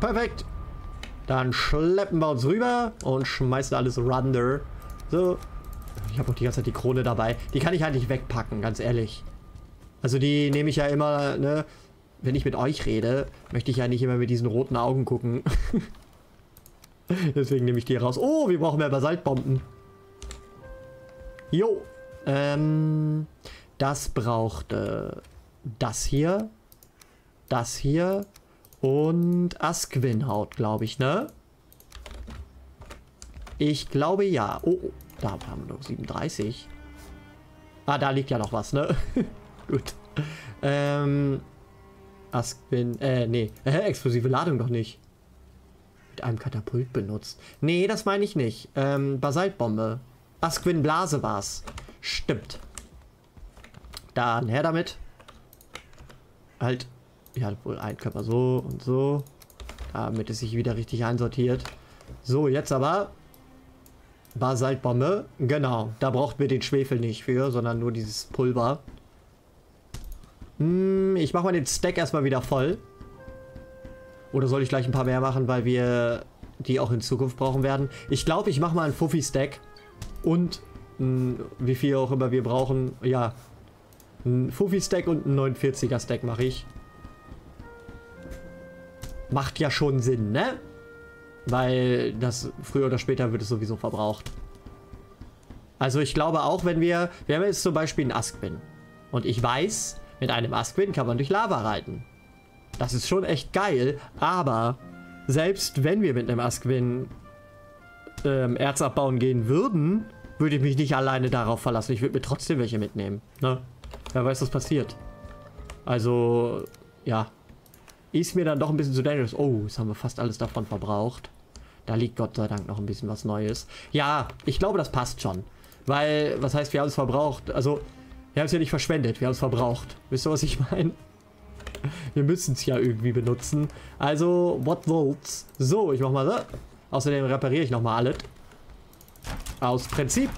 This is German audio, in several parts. Perfekt. Dann schleppen wir uns rüber und schmeißen alles runter. So. Ich habe auch die ganze Zeit die Krone dabei. Die kann ich halt nicht wegpacken, ganz ehrlich. Also die nehme ich ja immer, ne? Wenn ich mit euch rede, möchte ich ja nicht immer mit diesen roten Augen gucken. Deswegen nehme ich die raus. Oh, wir brauchen mehr Basaltbomben. Jo. Das braucht das hier. Das hier. Und Askwin-Haut, glaube ich, ne? Ich glaube ja. Oh, oh, da haben wir noch 37. Ah, da liegt ja noch was, ne? Gut. Askwin, nee. Explosive Ladung doch nicht. Mit einem Katapult benutzt. Nee, das meine ich nicht. Basaltbombe. Askwin Blase war's. Stimmt. Dann her damit. Halt. Ja, wohl ein Körper so und so. Damit es sich wieder richtig einsortiert. So, jetzt aber. Basaltbombe. Genau. Da braucht mir den Schwefel nicht für, sondern nur dieses Pulver. Ich mache mal den Stack erstmal wieder voll. Oder soll ich gleich ein paar mehr machen, weil wir die auch in Zukunft brauchen werden? Ich glaube, ich mache mal einen Fuffi-Stack. Und wie viel auch immer wir brauchen. Ja. Ein Fuffi-Stack und einen 49er-Stack mache ich. Macht ja schon Sinn, ne? Weil das früher oder später wird es sowieso verbraucht. Also ich glaube auch, wenn wir... Wir haben jetzt zum Beispiel einen Askwin. Und ich weiß, mit einem Askwin kann man durch Lava reiten. Das ist schon echt geil. Aber selbst wenn wir mit einem Askwin Erz abbauen gehen würden, würde ich mich nicht alleine darauf verlassen. Ich würde mir trotzdem welche mitnehmen. Ne? Wer weiß, was passiert. Also, ja... Ist mir dann doch ein bisschen zu dangerous. Oh, jetzt haben wir fast alles davon verbraucht. Da liegt Gott sei Dank noch ein bisschen was Neues. Ja, ich glaube, das passt schon. Weil, was heißt, wir haben es verbraucht? Also, wir haben es ja nicht verschwendet, wir haben es verbraucht. Wisst ihr, was ich meine? Wir müssen es ja irgendwie benutzen. Also, what soll's? So, ich mach mal so. Außerdem repariere ich nochmal alles. Aus Prinzip.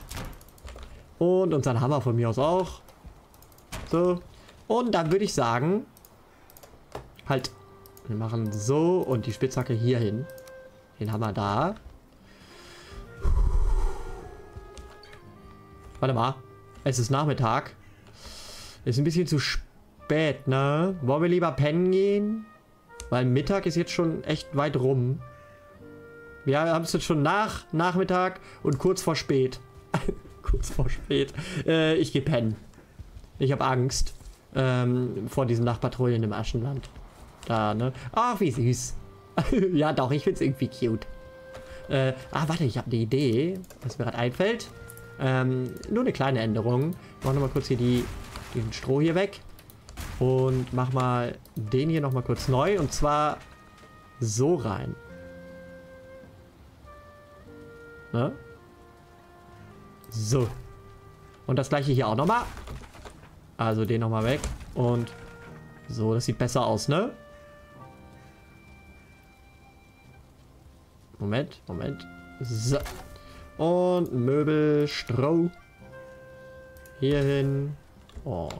Und unseren Hammer von mir aus auch. So. Und dann würde ich sagen, halt... Wir machen so und die Spitzhacke hier hin. Den haben wir da. Warte mal. Es ist Nachmittag. Ist ein bisschen zu spät, ne? Wollen wir lieber pennen gehen? Weil Mittag ist jetzt schon echt weit rum. Wir haben es jetzt schon nach Nachmittag und kurz vor spät. Kurz vor spät. Ich gehe pennen. Ich habe Angst. Vor diesen Nachtpatrouillen im Aschenland. Da, ne? Ach, wie süß. Ja, doch, ich find's irgendwie cute. Warte, ich habe eine Idee, was mir gerade einfällt. Nur eine kleine Änderung. Ich mach nochmal kurz hier den Stroh hier weg. Und mach mal den hier nochmal kurz neu. Und zwar so rein. Ne? So. Und das gleiche hier auch nochmal. Also den nochmal weg. Und so, das sieht besser aus, ne? Moment, Moment. So. Und Möbel, Stroh. Hier hin. Und.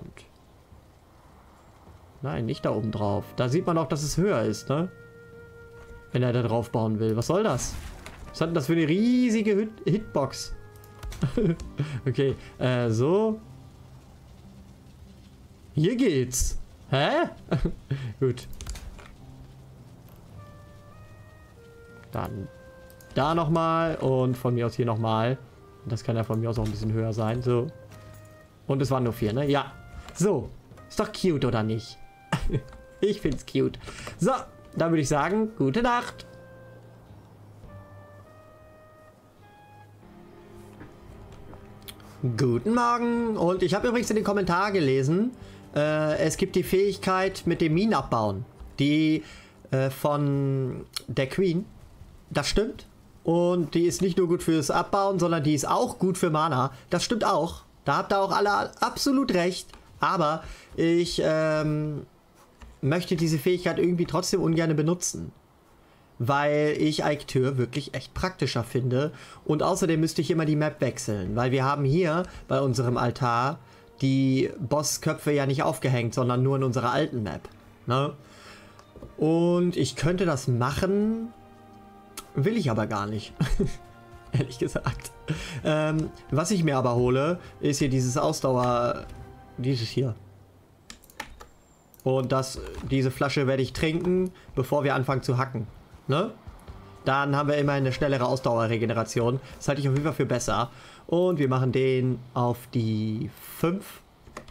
Nein, nicht da oben drauf. Da sieht man auch, dass es höher ist, ne? Wenn er da drauf bauen will. Was soll das? Was hat denn das für eine riesige Hitbox? Okay, so. Hier geht's. Hä? Gut. Dann da nochmal und von mir aus hier nochmal. Das kann ja von mir aus auch ein bisschen höher sein. So. Und es waren nur 4, ne? Ja. So. Ist doch cute, oder nicht? Ich find's cute. So. Dann würde ich sagen, gute Nacht. Guten Morgen. Und ich habe übrigens in den Kommentaren gelesen, es gibt die Fähigkeit mit dem Minenabbauen, die von der Queen. Das stimmt. Und die ist nicht nur gut fürs Abbauen, sondern die ist auch gut für Mana. Das stimmt auch. Da habt ihr auch alle absolut recht. Aber ich möchte diese Fähigkeit irgendwie trotzdem ungern benutzen. Weil ich Aktör wirklich echt praktischer finde. Und außerdem müsste ich immer die Map wechseln. Weil wir haben hier bei unserem Altar die Bossköpfe ja nicht aufgehängt, sondern nur in unserer alten Map. Ne? Und ich könnte das machen, will ich aber gar nicht, ehrlich gesagt. Was ich mir aber hole, ist hier dieses Ausdauer, dieses hier. Und diese Flasche werde ich trinken, bevor wir anfangen zu hacken. Ne? Dann haben wir immerhin eine schnellere Ausdauerregeneration. Das halte ich auf jeden Fall für besser. Und wir machen den auf die 5.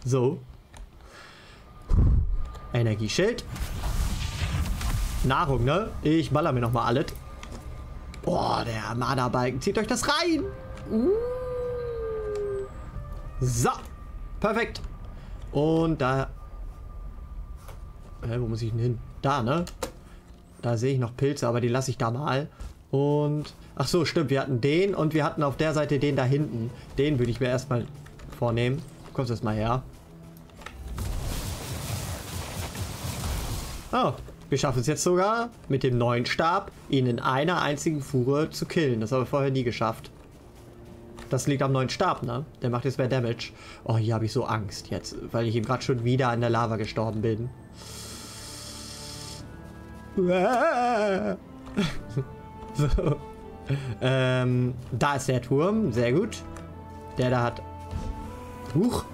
So. Energieschild. Nahrung, ne? Ich baller mir nochmal alles. Boah, der Mana-Balken. Zieht euch das rein! So. Perfekt. Und da... Wo muss ich denn hin? Da, ne? Da sehe ich noch Pilze, aber die lasse ich da mal. Und... Ach so, stimmt. Wir hatten den und wir hatten auf der Seite den da hinten. Den würde ich mir erstmal vornehmen. Du kommst erstmal her. Oh, wir schaffen es jetzt sogar, mit dem neuen Stab ihn in einer einzigen Fuhre zu killen. Das haben wir vorher nie geschafft. Das liegt am neuen Stab, ne? Der macht jetzt mehr Damage. Oh, hier habe ich so Angst jetzt, weil ich ihm gerade schon wieder an der Lava gestorben bin. So. Da ist der Turm. Sehr gut. Der da hat... Huch.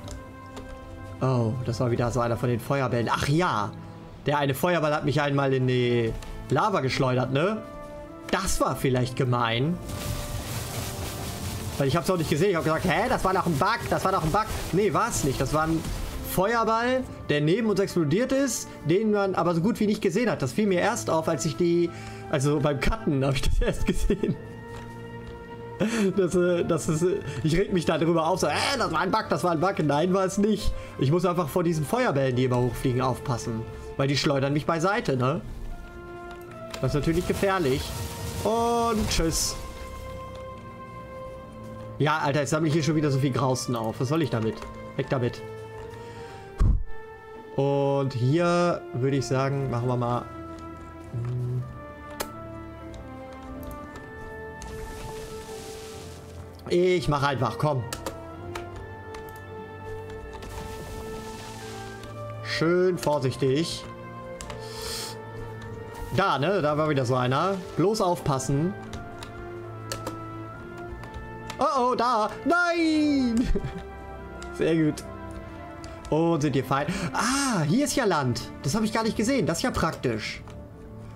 Oh, das war wieder so einer von den Feuerbällen. Ach ja. Der eine Feuerball hat mich einmal in die Lava geschleudert, ne? Das war vielleicht gemein. Weil ich hab's auch nicht gesehen. Ich hab gesagt, hä? Das war doch ein Bug. Das war doch ein Bug. Nee, war's nicht. Das war ein Feuerball, der neben uns explodiert ist, den man aber so gut wie nicht gesehen hat. Das fiel mir erst auf, als ich die... Also beim Cutten habe ich das erst gesehen. Ich reg mich da drüber auf, so, das war ein Bug, das war ein Bug. Nein, war es nicht. Ich muss einfach vor diesen Feuerbällen, die immer hochfliegen, aufpassen. Weil die schleudern mich beiseite, ne? Das ist natürlich gefährlich. Und tschüss. Ja, Alter, jetzt sammle ich hier schon wieder so viel Grausten auf. Was soll ich damit? Weg damit. Und hier würde ich sagen, machen wir mal... Ich mache einfach, komm. Schön vorsichtig. Da, ne? Da war wieder so einer. Bloß aufpassen. Oh, oh, da. Nein! Sehr gut. Und sind hier fein. Ah, hier ist ja Land. Das habe ich gar nicht gesehen. Das ist ja praktisch.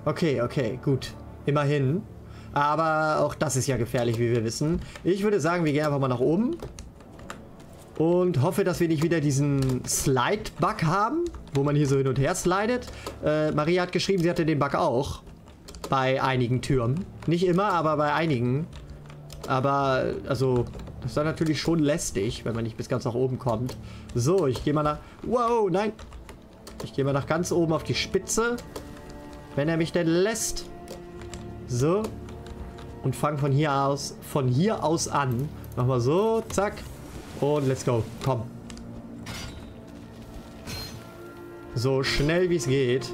Okay, okay, gut. Immerhin. Aber auch das ist ja gefährlich, wie wir wissen. Ich würde sagen, wir gehen einfach mal nach oben. Und hoffe, dass wir nicht wieder diesen Slide-Bug haben, wo man hier so hin und her slidet. Maria hat geschrieben, sie hatte den Bug auch. Bei einigen Türmen. Nicht immer, aber bei einigen. Aber, also, das ist dann natürlich schon lästig, wenn man nicht bis ganz nach oben kommt. So, ich gehe mal nach... Wow, nein! Ich gehe mal nach ganz oben auf die Spitze. Wenn er mich denn lässt. So. Und fangen von hier aus an. Mach mal so, zack. Und let's go. Komm. So schnell wie es geht.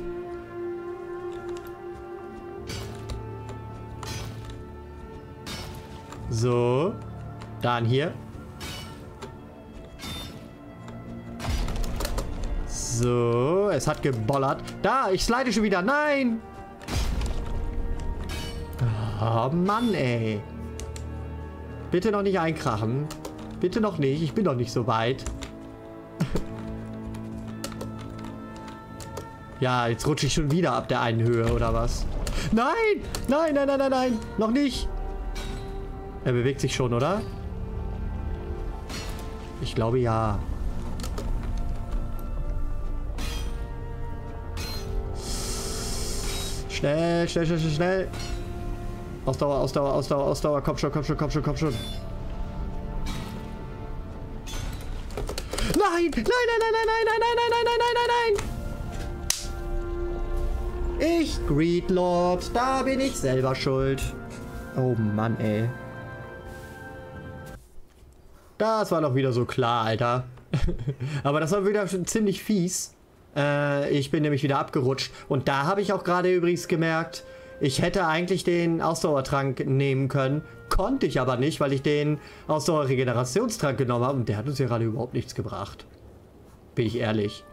So. Dann hier. So. Es hat gebollert. Da, ich slide schon wieder. Nein! Oh Mann, ey. Bitte noch nicht einkrachen. Bitte noch nicht. Ich bin noch nicht so weit. Ja, jetzt rutsche ich schon wieder ab der einen Höhe, oder was? Nein! Nein, nein, nein, nein, nein. Noch nicht. Er bewegt sich schon, oder? Ich glaube, ja. Schnell, schnell, schnell, schnell, schnell. Ausdauer, Ausdauer, Ausdauer, Ausdauer. Komm schon, komm schon, komm schon, komm schon. Nein! Nein, nein, nein, nein, nein, nein, nein, nein, nein, nein, nein, nein! Ich, Greedlord, da bin ich selber schuld. Oh Mann, ey. Das war doch wieder so klar, Alter. Aber das war wieder schon ziemlich fies. Ich bin nämlich wieder abgerutscht. Und da habe ich auch gerade übrigens gemerkt... Ich hätte eigentlich den Ausdauertrank nehmen können, konnte ich aber nicht, weil ich den Ausdauerregenerationstrank genommen habe und der hat uns ja gerade überhaupt nichts gebracht. Bin ich ehrlich.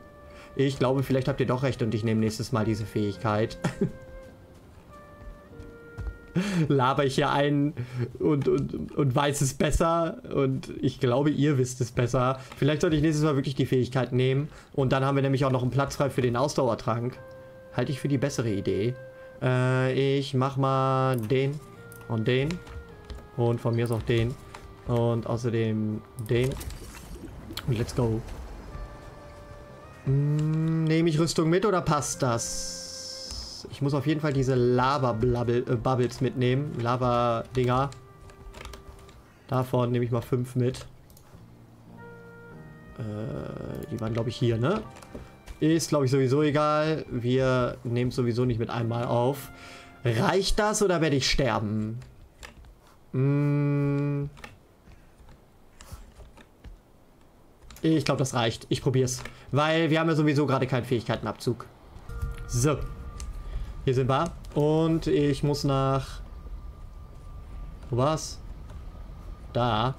Ich glaube, vielleicht habt ihr doch recht und ich nehme nächstes Mal diese Fähigkeit. Laber ich hier ein und weiß es besser und ich glaube, ihr wisst es besser. Vielleicht sollte ich nächstes Mal wirklich die Fähigkeit nehmen und dann haben wir nämlich auch noch einen Platz frei für den Ausdauertrank. Halte ich für die bessere Idee. Ich mach mal den und von mir ist auch den und außerdem den und let's go. Nehme ich Rüstung mit oder passt das? Ich muss auf jeden Fall diese Lava-Bubbles mitnehmen. Lava-Dinger. Davon nehme ich mal 5 mit. Die waren, glaube ich, hier, ne? Ist, glaube ich, sowieso egal. Wir nehmen es sowieso nicht mit einmal auf. Reicht das oder werde ich sterben? Ich glaube, das reicht. Ich probiere es. Weil wir haben ja sowieso gerade keinen Fähigkeitenabzug. So. Hier sind wir. Und ich muss nach... Wo war's? Da.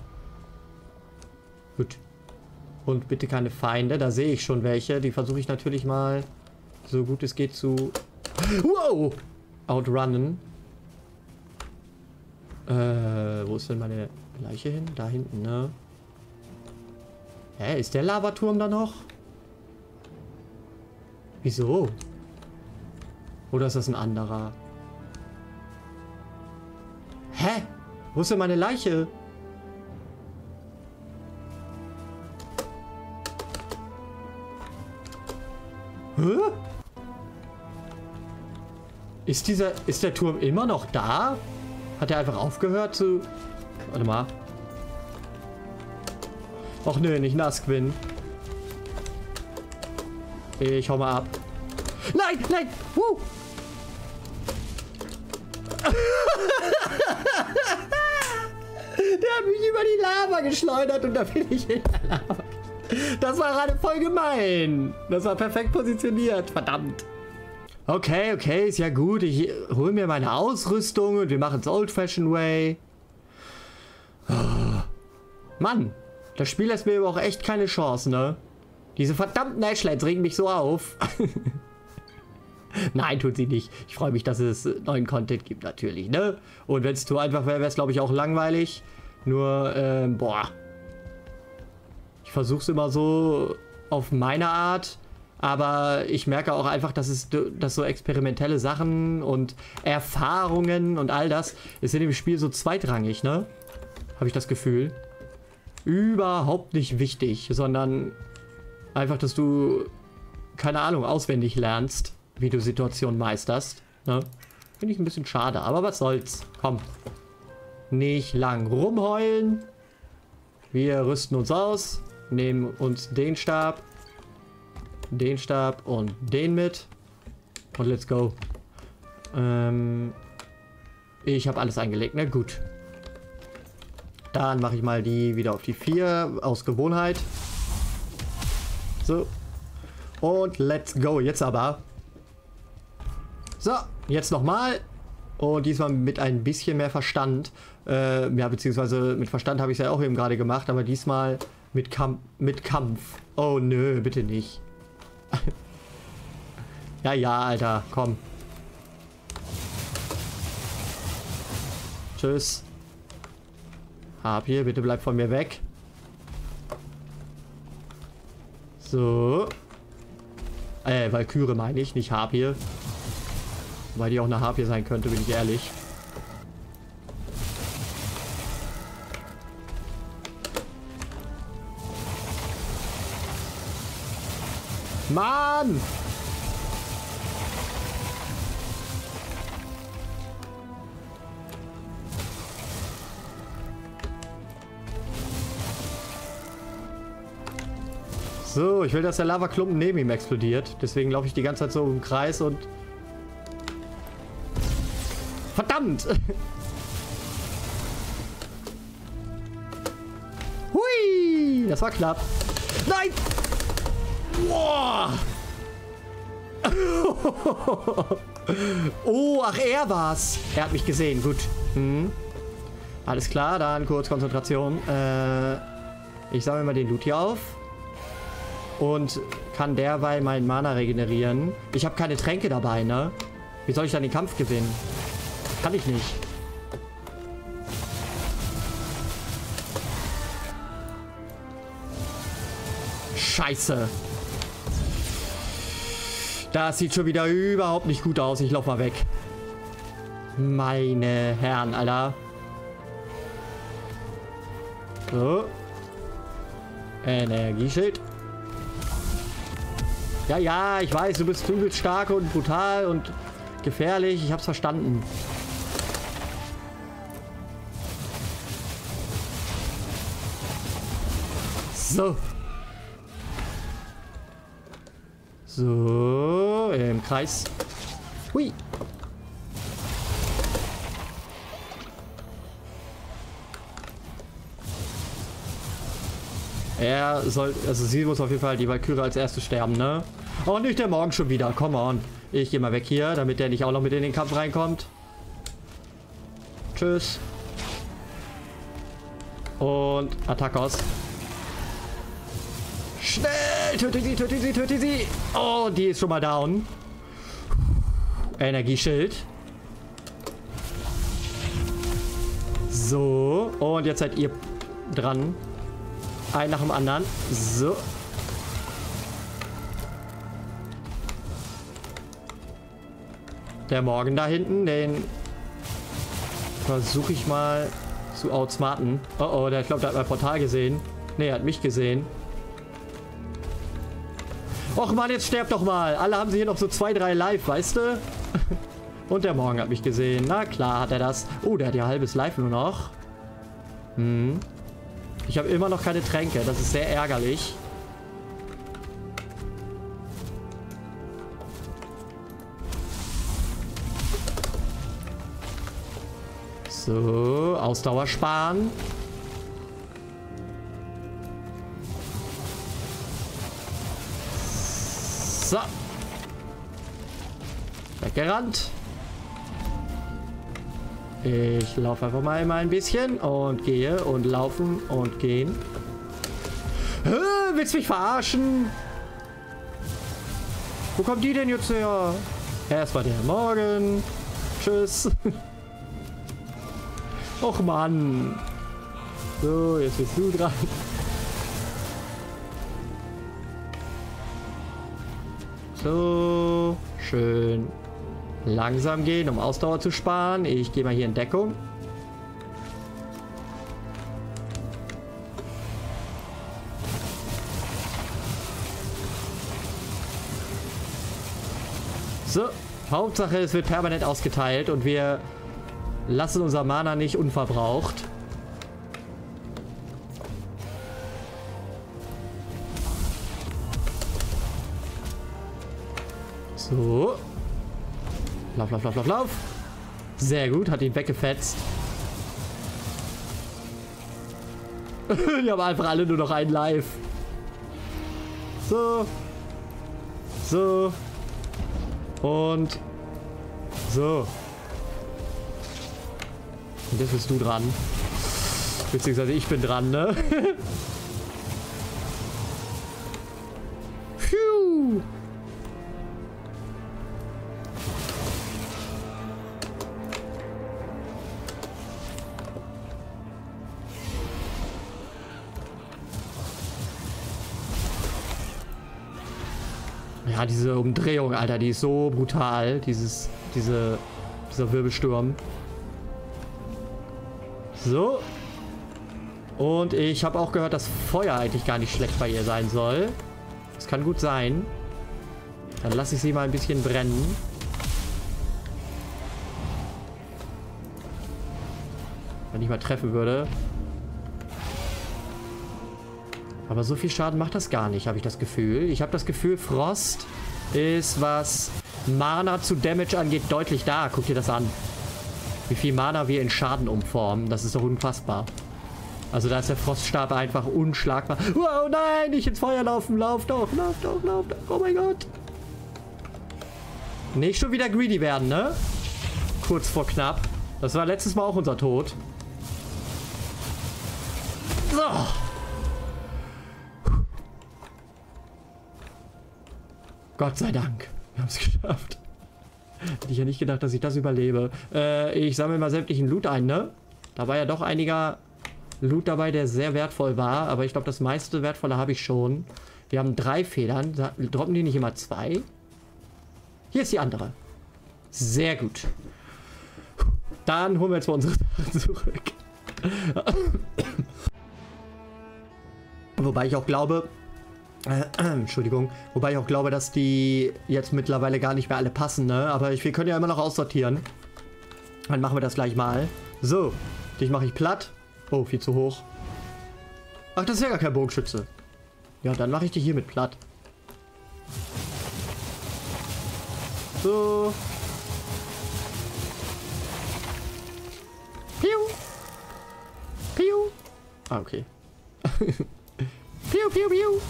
Gut. Und bitte keine Feinde. Da sehe ich schon welche. Die versuche ich natürlich mal, so gut es geht, zu... Wow! Outrunnen. Wo ist denn meine Leiche hin? Da hinten, ne? Hä, ist der Lavaturm da noch? Wieso? Oder ist das ein anderer? Hä? Wo ist denn meine Leiche? Hä? Ist der Turm immer noch da? Hat er einfach aufgehört zu... Warte mal. Och nö, nicht Askwin. Ich hau mal ab. Nein, nein! Der hat mich über die Lava geschleudert und da bin ich in der Lava. Das war gerade voll gemein. Das war perfekt positioniert. Verdammt. Okay, okay, ist ja gut. Ich hole mir meine Ausrüstung und wir machen es Old Fashioned Way. Mann, das Spiel lässt mir aber auch echt keine Chance, ne? Diese verdammten Ashlands regen mich so auf. Nein, tut sie nicht. Ich freue mich, dass es neuen Content gibt, natürlich, ne? Und wenn es zu einfach wäre, wäre es, glaube ich, auch langweilig. Nur, boah. Ich versuche es immer so auf meine Art. Aber ich merke auch einfach, dass so experimentelle Sachen und Erfahrungen und all das ist in dem Spiel so zweitrangig, ne? Habe ich das Gefühl. Überhaupt nicht wichtig, sondern einfach, dass du, keine Ahnung, auswendig lernst, wie du Situationen meisterst, ne? Finde ich ein bisschen schade, aber was soll's. Komm. Nicht lang rumheulen. Wir rüsten uns aus. Nehmen uns den Stab und den mit. Und let's go. Ich habe alles eingelegt, na gut. Dann mache ich mal die wieder auf die 4, aus Gewohnheit. So. Und let's go. Jetzt aber. So, jetzt nochmal. Und diesmal mit ein bisschen mehr Verstand. Ja, beziehungsweise mit Verstand habe ich es ja auch eben gerade gemacht, aber diesmal mit Kampf. Oh, nö, bitte nicht. Ja, ja, Alter, komm. Tschüss. Hab hier, bitte bleib von mir weg. So. Valküre meine ich, nicht Hab hier. Weil die auch eine Harpie sein könnte, bin ich ehrlich. Mann! So, ich will, dass der Lavaklumpen neben ihm explodiert. Deswegen laufe ich die ganze Zeit so im Kreis und... Verdammt! Hui! Das war knapp. Nein! Boah! Oh, ach, er war's. Er hat mich gesehen, gut. Hm. Alles klar, dann kurz Konzentration. Ich sammle mal den Loot hier auf. und kann derweil mein Mana regenerieren. Ich habe keine Tränke dabei, ne? Wie soll ich dann den Kampf gewinnen? Kann ich nicht. Scheiße. Das sieht schon wieder überhaupt nicht gut aus. Ich lauf mal weg. Meine Herren, Alter. So. Energieschild. Ja, ja, ich weiß, du bist übelst stark und brutal und gefährlich. Ich hab's verstanden. So. So, im Kreis. Hui. Er soll, also sie muss auf jeden Fall die Valküre als erste sterben, ne? Oh, nicht der Morgen schon wieder, come on. Ich gehe mal weg hier, damit der nicht auch noch mit in den Kampf reinkommt. Tschüss. Und Attackos. Schnell! Töte sie, töte sie, töte sie! Oh, die ist schon mal down. Energieschild. So, und jetzt seid ihr dran. Ein nach dem anderen. So. Der Morgen da hinten, den versuche ich mal zu outsmarten. Oh, oh, der, ich glaube, der hat mein Portal gesehen. Ne, er hat mich gesehen. Och Mann, jetzt sterb doch mal. Alle haben sie hier noch so 2, 3 live, weißt du? Und der Morgen hat mich gesehen. Na klar hat er das. Oh, der hat ja halbes Live nur noch. Hm. Ich habe immer noch keine Tränke. Das ist sehr ärgerlich. So, Ausdauer sparen. So. Weggerannt. Ich laufe einfach mal immer ein bisschen und gehe und laufen und gehen. Willst du mich verarschen? Wo kommt die denn jetzt her? Erstmal der Morgen. Tschüss. Och Mann. So, jetzt bist du dran. So, schön. Langsam gehen, um Ausdauer zu sparen. Ich gehe mal hier in Deckung. So, Hauptsache es wird permanent ausgeteilt und wir lassen unser Mana nicht unverbraucht. So. Lauf, lauf, lauf, lauf, lauf. Sehr gut, hat ihn weggefetzt. Die haben einfach alle nur noch einen Live. So. So. Und. So. Und jetzt bist du dran. Beziehungsweise ich bin dran, ne? Phew. Ja, diese Umdrehung, Alter, die ist so brutal, dieser Wirbelsturm. So. Und ich habe auch gehört, dass Feuer eigentlich gar nicht schlecht bei ihr sein soll. Das kann gut sein. Dann lasse ich sie mal ein bisschen brennen. Wenn ich mal treffen würde. Aber so viel Schaden macht das gar nicht, habe ich das Gefühl. Ich habe das Gefühl, Frost ist, was Mana zu Damage angeht, deutlich da. Guck dir das an. Wie viel Mana wir in Schaden umformen. Das ist doch unfassbar. Also da ist der Froststab einfach unschlagbar. Wow, nein, nicht ins Feuer laufen. Lauf doch, lauf doch, lauf doch. Oh mein Gott. Nicht schon wieder greedy werden, ne? Kurz vor knapp. Das war letztes Mal auch unser Tod. So. Gott sei Dank. Wir haben es geschafft. Hätte ich ja nicht gedacht, dass ich das überlebe. Ich sammle mal sämtlichen Loot ein, ne? Da war ja doch einiger Loot dabei, der sehr wertvoll war. Aber ich glaube, das meiste wertvolle habe ich schon. Wir haben 3 Federn. Droppen die nicht immer 2? Hier ist die andere. Sehr gut. Dann holen wir jetzt mal unsere Sachen zurück. Wobei ich auch glaube... Entschuldigung. Wobei ich auch glaube, dass die jetzt mittlerweile gar nicht mehr alle passen, ne? Aber wir können ja immer noch aussortieren. Dann machen wir das gleich mal. So. Dich mache ich platt. Oh, viel zu hoch. Ach, das ist ja gar kein Bogenschütze. Ja, dann mache ich dich hiermit platt. So. Piu. Piu. Ah, okay. Piu, piu, piu.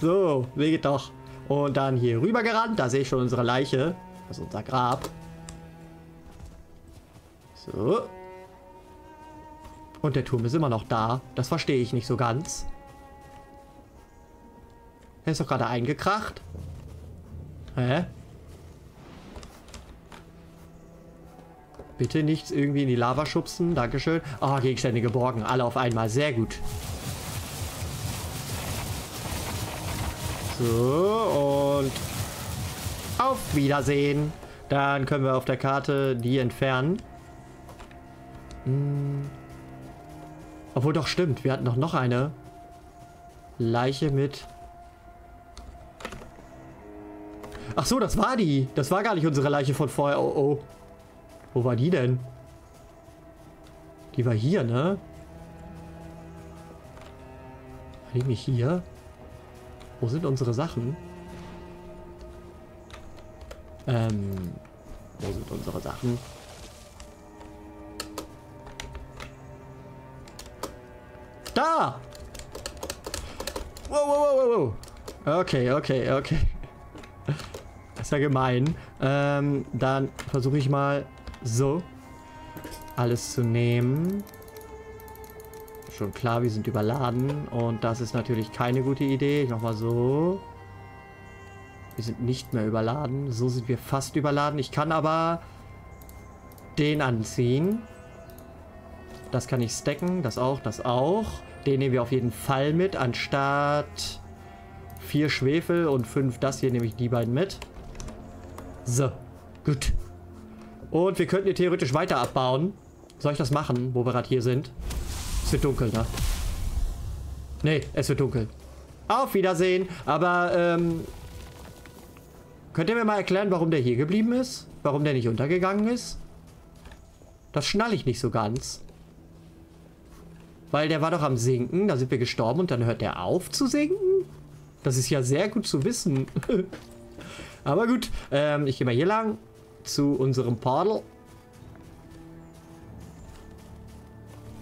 So, geht doch. Und dann hier rüber gerannt. Da sehe ich schon unsere Leiche. Also unser Grab. So. Und der Turm ist immer noch da. Das verstehe ich nicht so ganz. Er ist doch gerade eingekracht. Hä? Bitte nichts irgendwie in die Lava schubsen. Dankeschön. Ah, Gegenstände geborgen. Alle auf einmal. Sehr gut. So, und auf Wiedersehen. Dann können wir auf der Karte die entfernen. Hm. Obwohl, doch stimmt. Wir hatten doch noch eine Leiche mit... Ach so, das war die. Das war gar nicht unsere Leiche von vorher. Oh, oh. Wo war die denn? Die war hier, ne? War die nicht hier? Wo sind unsere Sachen? Wo sind unsere Sachen? Da! Wow, wow, wow, wow. Okay, okay, okay. Das ist ja gemein. Dann versuche ich mal so alles zu nehmen. Schon klar, wir sind überladen und das ist natürlich keine gute Idee. Ich mach mal so. Wir sind nicht mehr überladen. So sind wir fast überladen. Ich kann aber den anziehen. Das kann ich stacken. Das auch, das auch. Den nehmen wir auf jeden Fall mit, anstatt 4 Schwefel und 5 das hier, nehme ich die beiden mit. So, gut. Und wir könnten hier theoretisch weiter abbauen. Soll ich das machen, wo wir gerade hier sind? Es wird dunkel, ne? Nee, es wird dunkel. Auf Wiedersehen. Aber, könnt ihr mir mal erklären, warum der hier geblieben ist? Warum der nicht untergegangen ist? Das schnalle ich nicht so ganz. Weil der war doch am Sinken. Da sind wir gestorben und dann hört der auf zu sinken? Das ist ja sehr gut zu wissen. Aber gut, ich gehe mal hier lang zu unserem Portal.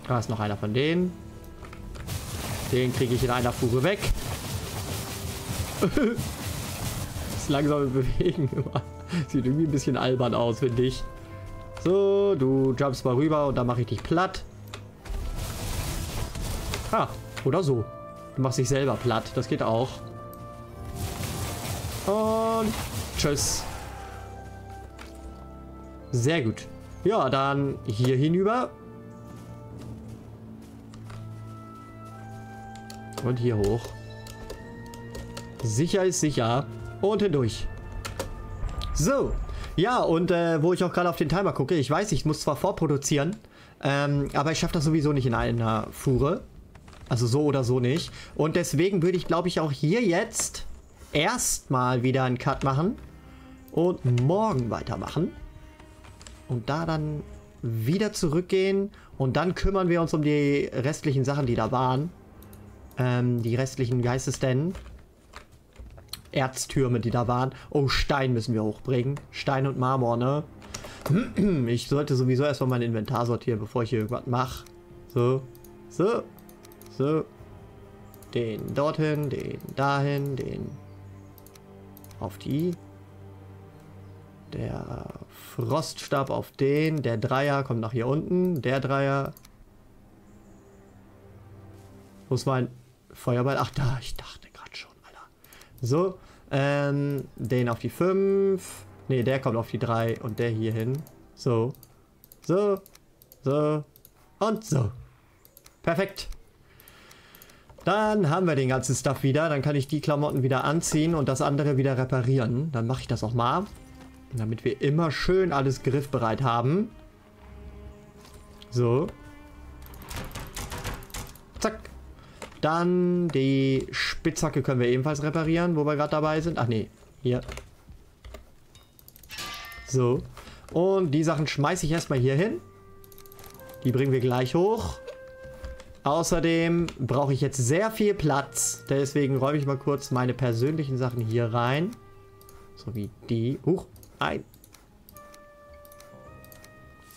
Da ist noch einer von denen. Den kriege ich in einer Fuge weg. Das langsame Bewegen immer. Sieht irgendwie ein bisschen albern aus, finde ich. So, du jumpst mal rüber und dann mache ich dich platt. Ah, oder so. Du machst dich selber platt. Das geht auch. Und tschüss. Sehr gut. Ja, dann hier hinüber. Und hier hoch. Sicher ist sicher. Und hindurch. So. Ja, und wo ich auch gerade auf den Timer gucke. Ich weiß, ich muss zwar vorproduzieren. Aber ich schaffe das sowieso nicht in einer Fuhre. Also so oder so nicht. Und deswegen würde ich, glaube ich, auch hier jetzt erstmal wieder einen Cut machen. Und morgen weitermachen. Und da dann wieder zurückgehen. Und dann kümmern wir uns um die restlichen Sachen, die da waren. Die restlichen, wie heißt es denn? Erztürme, die da waren. Oh, Stein müssen wir hochbringen. Stein und Marmor, ne? Ich sollte sowieso erstmal mein Inventar sortieren, bevor ich hier irgendwas mache. So. So. So. Den dorthin, den dahin, den auf die. Der Froststab auf den. Der Dreier kommt nach hier unten. Der Dreier. Wo ist mein Feuerball? Ach, da. Ich dachte gerade schon, Alter. So. Den auf die 5. Ne, der kommt auf die 3 und der hier hin. So. So. So. Und so. Perfekt. Dann haben wir den ganzen Stuff wieder. Dann kann ich die Klamotten wieder anziehen und das andere wieder reparieren. Dann mache ich das auch mal. Damit wir immer schön alles griffbereit haben. So. Zack. Dann die Spitzhacke können wir ebenfalls reparieren, wo wir gerade dabei sind. Ach nee, hier. So. Und die Sachen schmeiße ich erstmal hier hin. Die bringen wir gleich hoch. Außerdem brauche ich jetzt sehr viel Platz. Deswegen räume ich mal kurz meine persönlichen Sachen hier rein. So wie die. Huch. Ein.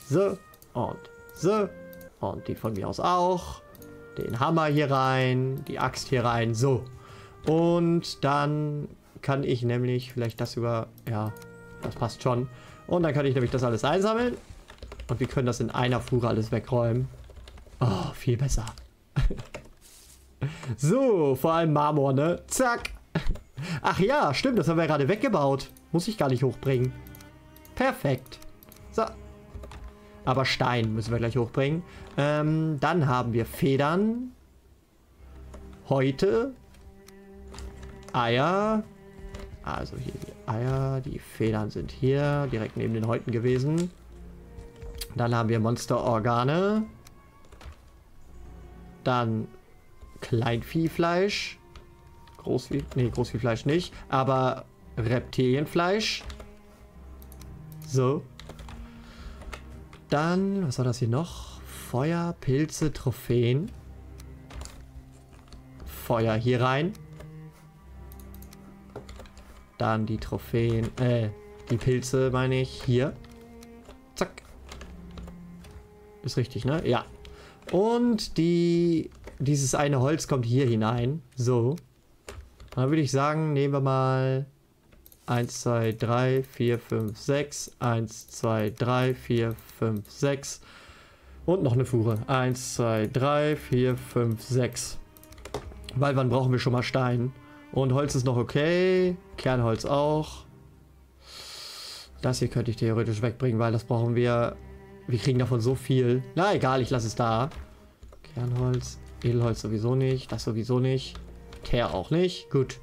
So. Und so. Und die von mir aus auch. Den Hammer hier rein. Die Axt hier rein. So. Und dann kann ich nämlich vielleicht das über... Ja, das passt schon. Und dann kann ich nämlich das alles einsammeln. Und wir können das in einer Fuhre alles wegräumen. Oh, viel besser. So, vor allem Marmor, ne? Zack. Ach ja, stimmt, das haben wir gerade weggebaut. Muss ich gar nicht hochbringen. Perfekt. So. Aber Stein müssen wir gleich hochbringen. Dann haben wir Federn. Häute. Eier. Also hier die Eier. Die Federn sind hier direkt neben den Häuten gewesen. Dann haben wir Monsterorgane. Dann Kleinviehfleisch. Großviehfleisch nicht. Aber Reptilienfleisch. So. Dann, was war das hier noch? Feuer, Pilze, Trophäen. Feuer hier rein. Dann die Trophäen, die Pilze meine ich, hier. Zack. Ist richtig, ne? Ja. Und dieses eine Holz kommt hier hinein. So. Dann würde ich sagen, nehmen wir mal 1, 2, 3, 4, 5, 6. 1, 2, 3, 4, 5, 6. Und noch eine Fuhre. 1, 2, 3, 4, 5, 6. Weil wann brauchen wir schon mal Stein? Und Holz ist noch okay. Kernholz auch. Das hier könnte ich theoretisch wegbringen, weil das brauchen wir... Wir kriegen davon so viel. Na egal, ich lasse es da. Kernholz, Edelholz sowieso nicht. Das sowieso nicht. Teer auch nicht. Gut.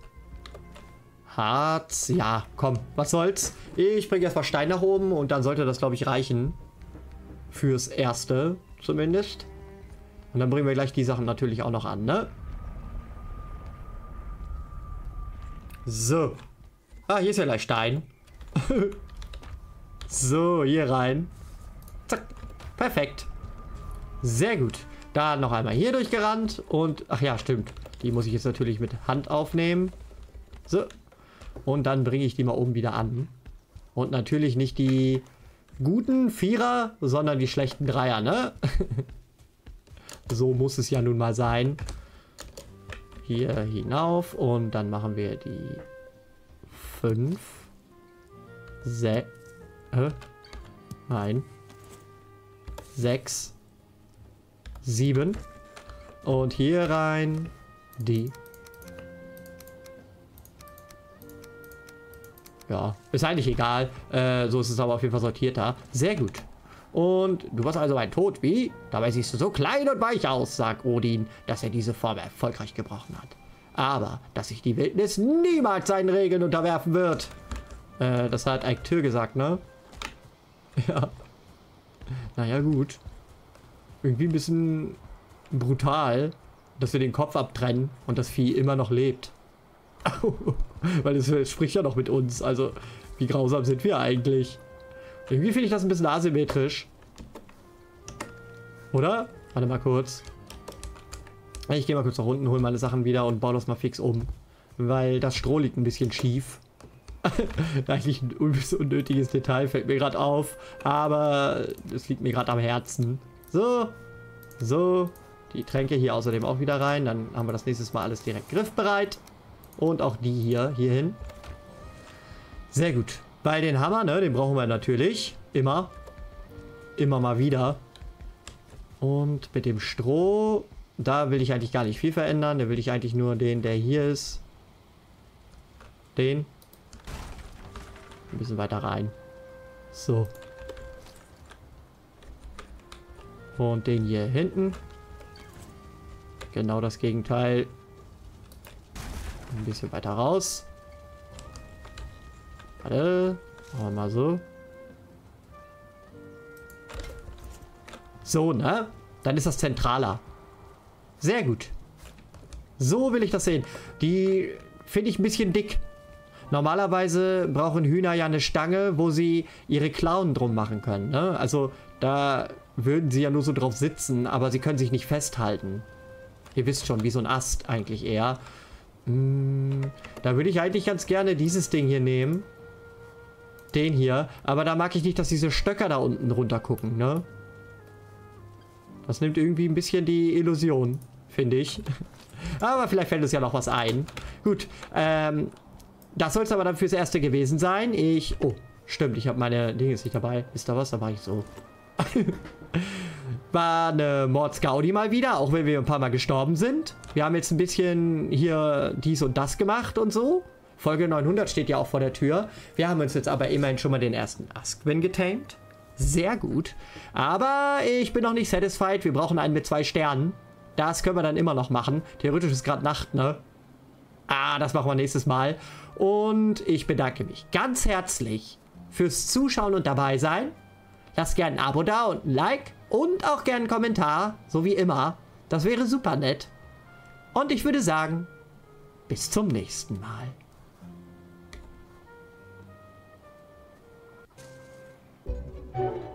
Harz. Ja, komm. Was soll's? Ich bringe erstmal Stein nach oben und dann sollte das, glaube ich, reichen. Fürs Erste zumindest. Und dann bringen wir gleich die Sachen natürlich auch noch an, ne? So. Ah, hier ist ja gleich Stein. So, hier rein. Zack. Perfekt. Sehr gut. Da noch einmal hier durchgerannt und... Ach ja, stimmt. Die muss ich jetzt natürlich mit Hand aufnehmen. So. Und dann bringe ich die mal oben wieder an. Und natürlich nicht die guten Vierer, sondern die schlechten Dreier, ne? So muss es ja nun mal sein. Hier hinauf und dann machen wir die 5. 6. Nein. 6, 7 und hier rein die. Ja, ist eigentlich egal. So ist es aber auf jeden Fall sortierter. Sehr gut. Und du warst also ein Tod, wie? Dabei siehst du so klein und weich aus, sagt Odin, dass er diese Form erfolgreich gebrochen hat. Aber, dass sich die Wildnis niemals seinen Regeln unterwerfen wird. Das hat Aktör gesagt, ne? Ja. Naja, gut. Irgendwie ein bisschen brutal, dass wir den Kopf abtrennen und das Vieh immer noch lebt. Weil es spricht ja noch mit uns. Also, wie grausam sind wir eigentlich? Irgendwie finde ich das ein bisschen asymmetrisch. Oder? Warte mal kurz. Ich gehe mal kurz nach unten, hole meine Sachen wieder und baue das mal fix um. Weil das Stroh liegt ein bisschen schief. Eigentlich ein unnötiges Detail, fällt mir gerade auf, aber es liegt mir gerade am Herzen. So, so, die Tränke hier außerdem auch wieder rein, dann haben wir das nächstes Mal alles direkt griffbereit. Und auch die hier hin. Sehr gut. Bei den Hammer, ne, den brauchen wir natürlich, immer mal wieder. Und mit dem Stroh, da will ich eigentlich gar nicht viel verändern, da will ich eigentlich nur den, der hier ist. den. Ein bisschen weiter rein. So. Und den hier hinten. Genau das Gegenteil. Ein bisschen weiter raus. Warte. Machen wir mal so. So, ne? Dann ist das zentraler. Sehr gut. So will ich das sehen. Die finde ich ein bisschen dick. Normalerweise brauchen Hühner ja eine Stange, wo sie ihre Klauen drum machen können. Ne? Also da würden sie ja nur so drauf sitzen, aber sie können sich nicht festhalten. Ihr wisst schon, wie so ein Ast eigentlich eher. Da würde ich eigentlich ganz gerne dieses Ding hier nehmen. Den hier. Aber da mag ich nicht, dass diese Stöcker da unten runter gucken, ne? Das nimmt irgendwie ein bisschen die Illusion, finde ich. Aber vielleicht fällt uns ja noch was ein. Gut, das soll es aber dann fürs Erste gewesen sein. Oh, stimmt, ich habe meine Dinge nicht dabei. Ist da was? Da war ich so. War eine Mordsgaudi mal wieder, auch wenn wir ein paar Mal gestorben sind. Wir haben jetzt ein bisschen hier dies und das gemacht und so. Folge 900 steht ja auch vor der Tür. Wir haben uns jetzt aber immerhin schon mal den ersten Askwin getamed. Sehr gut. Aber ich bin noch nicht satisfied. Wir brauchen einen mit 2 Sternen. Das können wir dann immer noch machen. Theoretisch ist gerade Nacht, ne? Das machen wir nächstes Mal. Und ich bedanke mich ganz herzlich fürs Zuschauen und dabei sein. Lasst gerne ein Abo da und ein Like. Und auch gerne einen Kommentar, so wie immer. Das wäre super nett. Und ich würde sagen, bis zum nächsten Mal. Thank you.